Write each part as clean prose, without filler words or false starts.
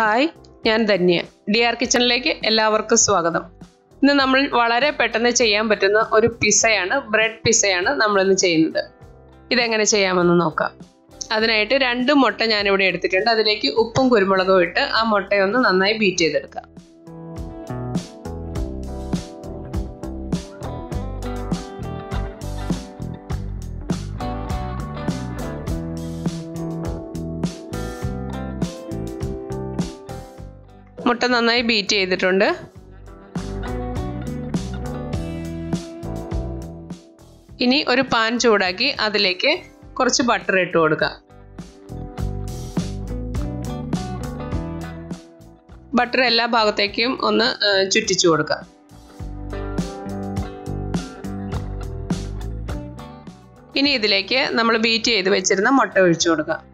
Hi, I am Dhaniya. D&R Kitchen leke ellavarkkum swagatham. Innu nammal valare pettannu cheyan pattuna oru pizza aanu, bread pizza aanu nammal innu cheyyunnathu. Idu engane cheyyamennu nokkam. Athinayitte rendu motta njan ivide eduthittundu. Athilekku uppum kurumulagum ittu aa mottaye onnu nannayi beat cheyedukka. മുട്ട നന്നായി beat ചെയ്തിട്ടുണ്ട് ഇനി ഒരു pan ചൂടാക്കി അതിലേക്ക് കുറച്ച് butter ഇട്ട് കൊടുക്കുക ബട്ടർ എല്ലാ ഭാഗത്തേക്കും ഒന്ന് ചുറ്റിച്ചു കൊടുക്കുക ഇനി ഇതിലേക്ക് നമ്മൾ ബീറ്റ് ചെയ്തു വെച്ചിരുന്ന മുട്ട ഒഴിച്ചു കൊടുക്കുക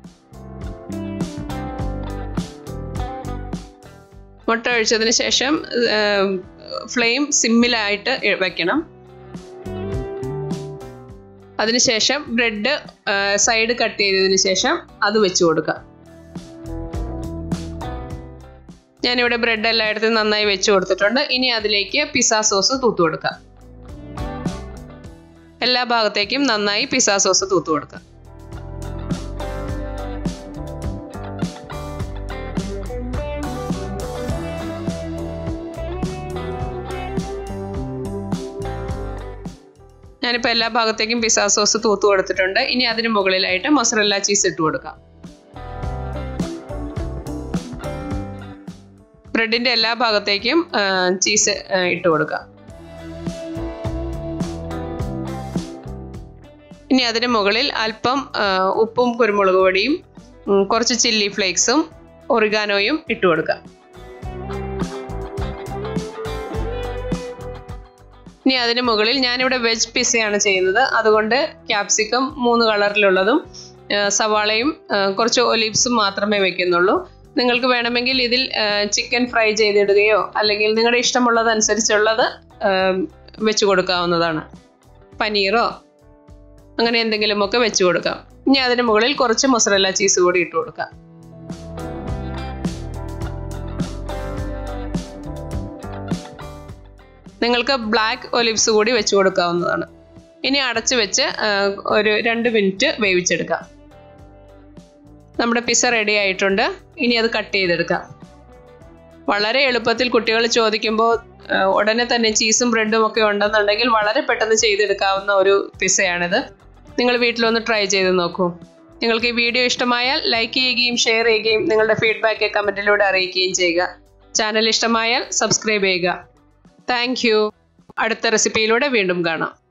മുട്ട ഒഴിച്ചതിനു ശേഷം ഫ്ലെയിം സിമ്മിലായിട്ട് വെക്കണം അതിനുശേഷം ബ്രെഡ് സൈഡ് കട്ട് ചെയ്തതിനു ശേഷം അത് വെച്ച് കൊടുക്കുക ഞാൻ ഇവിടെ ബ്രെഡ് എല്ലായിടത്ത് നന്നായി വെച്ച് കൊടുത്തിട്ടുണ്ട് ഇനി അതിലേക്ക് പിസ്സ സോസ് തൂത്ത് കൊടുക്കുക എല്ലാ ഭാഗത്തേക്കും നന്നായി പിസ്സ സോസ് തൂത്ത് കൊടുക്കുക I will add the pizza sauce to the pizza sauce. I will add mozzarella cheese to the bread. I will add the cheese to the bread. I will add the upum, chili flakes, oregano to the bread. Now, I will do a veg pizza. I will do a capsicum, moon color, savala, olives. I chicken fry. I will do a chicken fry. Black olives woody which would come on. In Adachivicha or Randavinta, Bavichedka. Number pizza ready itunda, any other cut eitherka. Valare Elupatil Kutil Chodikimbo, Odanathan cheese and bread of Okanda, and Nagel Valare Petan the Chedaka, no pizza another. Ningle wheatlow on the try Jedanoco. Ningle video ishtamaya, like a game, share a game, Ningle the feedback a comment load a rake in Jega. Channel ishtamaya, subscribe Ega. Thank you. അടുത്ത റെസിപ്പിയിലൂടെ വീണ്ടും കാണാം